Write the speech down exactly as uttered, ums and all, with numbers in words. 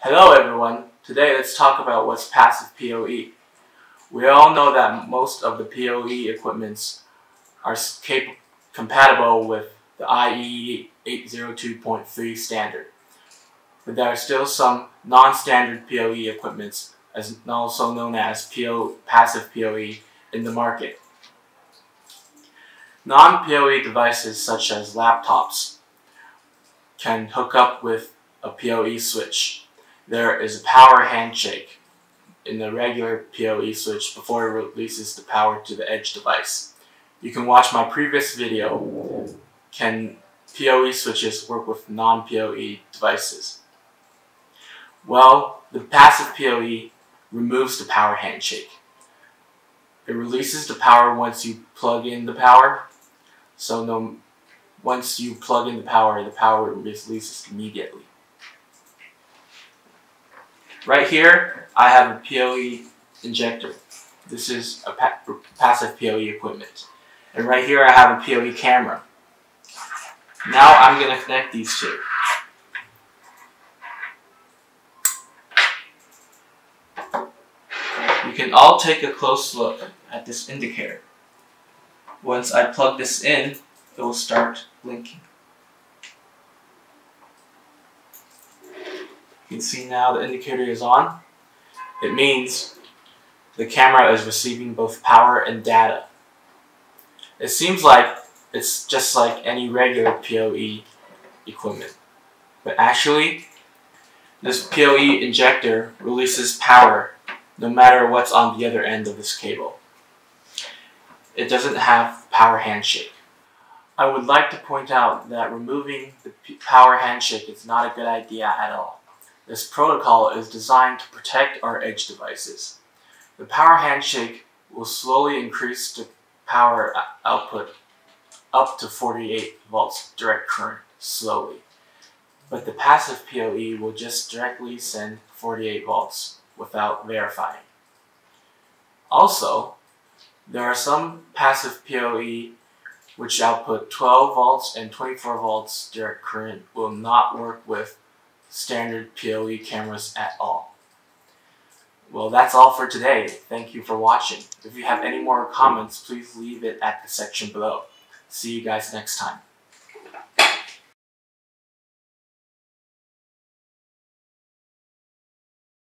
Hello everyone, today let's talk about what's passive P O E. We all know that most of the P O E equipments are compatible with the I E E E eight oh two point three standard, but there are still some non-standard P O E equipments, as also known as P O, passive P O E, in the market. Non-P O E devices such as laptops can hook up with a P O E switch. There is a power handshake in the regular P O E switch before it releases the power to the edge device. You can watch my previous video, Can P O E switches work with non-P O E devices? Well, the passive P O E removes the power handshake. It releases the power once you plug in the power. So no, once you plug in the power, the power releases immediately. Right here, I have a P O E injector. This is a pa passive P O E equipment. And right here, I have a P O E camera. Now I'm going to connect these two. You can all take a close look at this indicator. Once I plug this in, it will start blinking. You can see now the indicator is on. It means the camera is receiving both power and data. It seems like it's just like any regular P O E equipment, but actually this P O E injector releases power no matter what's on the other end of this cable. It doesn't have power handshake. I would like to point out that removing the power handshake is not a good idea at all. This protocol is designed to protect our edge devices. The power handshake will slowly increase the power output up to forty-eight volts direct current slowly, but the passive P O E will just directly send forty-eight volts without verifying. Also, there are some passive P O E which output twelve volts and twenty-four volts direct current will not work with standard P O E cameras at all. Well, that's all for today. Thank you for watching. If you have any more comments, please leave it at the section below. See you guys next time.